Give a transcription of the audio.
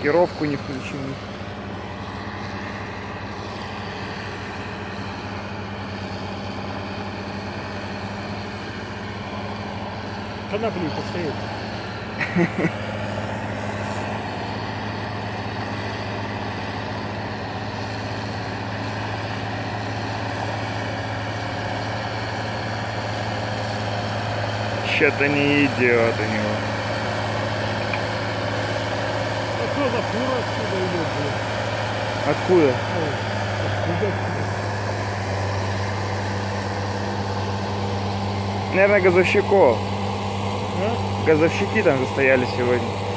блокировку не включены. Коноплю посеять. Что-то не идет у него. Откуда фура отсюда идет? Откуда? Наверное, газовщиков. А? Газовщики там застояли сегодня.